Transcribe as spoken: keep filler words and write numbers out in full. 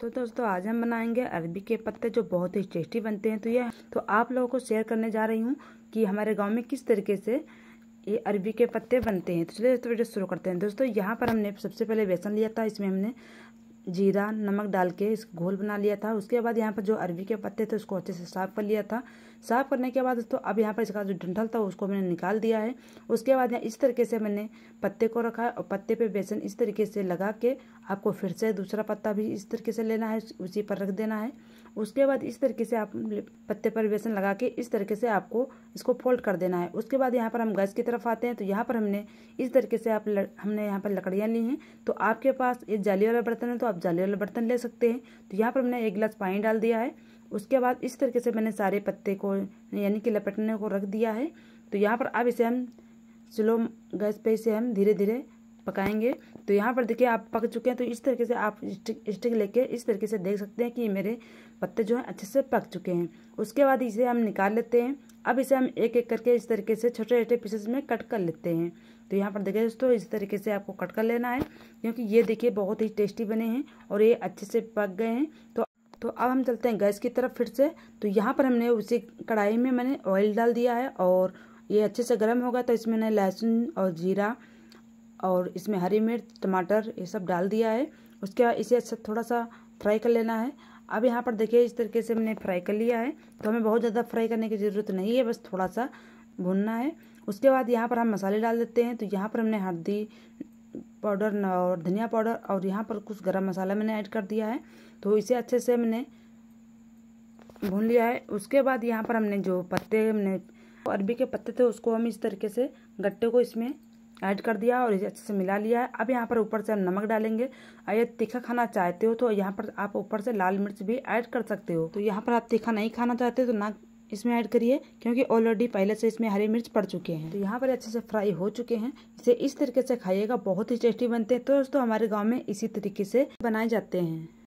तो दोस्तों आज हम बनाएंगे अरबी के पत्ते जो बहुत ही टेस्टी बनते हैं। तो ये तो आप लोगों को शेयर करने जा रही हूँ कि हमारे गांव में किस तरीके से ये अरबी के पत्ते बनते हैं। तो चलिए दोस्तों वीडियो शुरू करते हैं। दोस्तों यहाँ पर हमने सबसे पहले बेसन लिया था, इसमें हमने जीरा नमक डाल के इस घोल बना लिया था। उसके बाद यहाँ पर जो अरबी के पत्ते थे उसको अच्छे से साफ़ कर लिया था। साफ़ करने के बाद दोस्तों अब यहाँ पर इसका जो डंठल था उसको मैंने निकाल दिया है। उसके बाद यहाँ इस तरीके से मैंने पत्ते को रखा है और पत्ते पे बेसन इस तरीके से लगा के आपको फिर से दूसरा पत्ता भी इस तरीके से लेना है, उसी पर रख देना है। उसके बाद इस तरीके से आप पत्ते पर बेसन लगा के इस तरीके से आपको इसको फोल्ड कर देना है। उसके बाद यहाँ पर हम गैस की तरफ आते हैं। तो यहाँ पर हमने इस तरीके से आप हमने यहाँ पर लकड़ियाँ ली हैं। तो आपके पास ये जाली वाला बर्तन है तो आप जाली वाला बर्तन ले सकते हैं। तो यहाँ पर हमने एक गिलास पानी डाल दिया है। उसके बाद इस तरीके से मैंने सारे पत्ते को यानी कि लपेटने को रख दिया है। तो यहाँ पर अब इसे हम स्लो गैस पे इसे हम धीरे धीरे पकाएंगे। तो यहाँ पर देखिए आप पक चुके हैं। तो इस तरीके से आप स्टिक स्टिक लेके इस तरीके से देख सकते हैं कि मेरे पत्ते जो हैं अच्छे से पक चुके हैं। उसके बाद इसे हम निकाल लेते हैं। अब इसे हम एक एक करके इस तरीके से छोटे छोटे पीसेस में कट कर लेते हैं। तो यहाँ पर देखिए दोस्तों इस तरीके से आपको कट कर लेना है, क्योंकि ये देखिए बहुत ही टेस्टी बने हैं और ये अच्छे से पक गए हैं। तो तो अब हम चलते हैं गैस की तरफ फिर से। तो यहाँ पर हमने उसी कढ़ाई में मैंने ऑयल डाल दिया है और ये अच्छे से गर्म होगा। तो इसमें मैंने लहसुन और जीरा और इसमें हरी मिर्च टमाटर ये सब डाल दिया है। उसके बाद इसे अच्छा थोड़ा सा फ्राई कर लेना है। अब यहाँ पर देखिए इस तरीके से मैंने फ्राई कर लिया है। तो हमें बहुत ज़्यादा फ्राई करने की ज़रूरत नहीं है, बस थोड़ा सा भुनना है। उसके बाद यहाँ पर हम मसाले डाल देते हैं। तो यहाँ पर हमने हल्दी पाउडर और धनिया पाउडर और यहाँ पर कुछ गरम मसाला मैंने ऐड कर दिया है। तो इसे अच्छे से मैंने भून लिया है। उसके बाद यहाँ पर हमने जो पत्ते हमने अरबी के पत्ते थे उसको हम इस तरीके से गट्टे को इसमें ऐड कर दिया और इसे अच्छे से मिला लिया है। अब यहाँ पर ऊपर से हम नमक डालेंगे। अगर तीखा खाना चाहते हो तो यहाँ पर आप ऊपर से लाल मिर्च भी ऐड कर सकते हो। तो यहाँ पर आप तीखा नहीं खाना चाहते तो ना इसमें ऐड करिए, क्योंकि ऑलरेडी पहले से इसमें हरी मिर्च पड़ चुके हैं। तो यहाँ पर अच्छे से फ्राई हो चुके हैं। इसे इस तरीके से खाइएगा, बहुत ही टेस्टी बनते हैं। तो दोस्तों हमारे गाँव में इसी तरीके से बनाए जाते हैं।